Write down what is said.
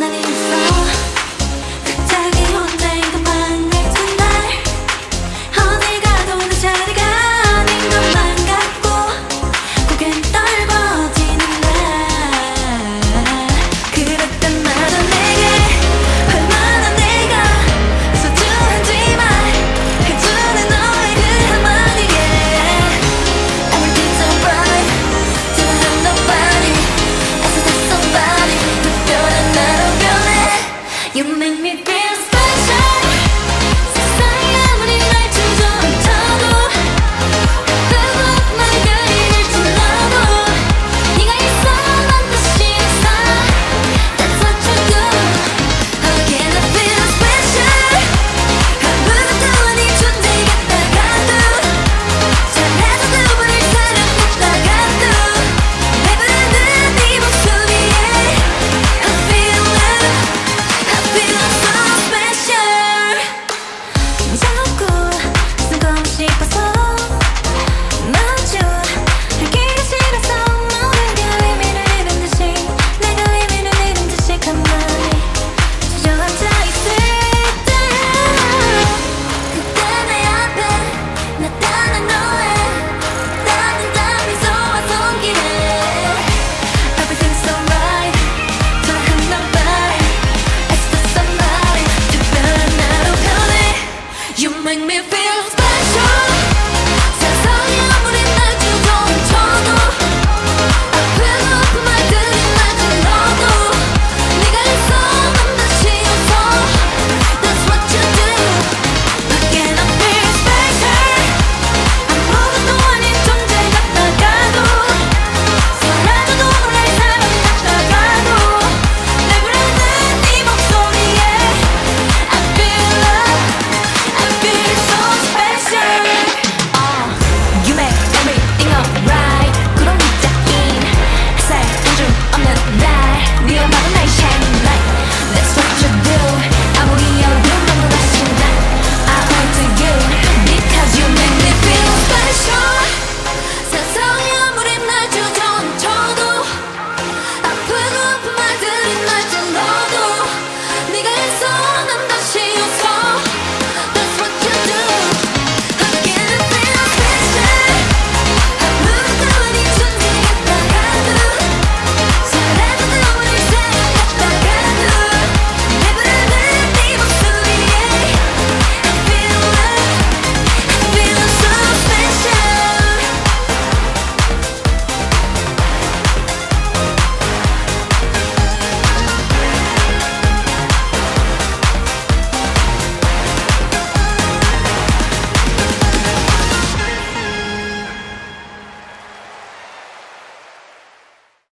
You make me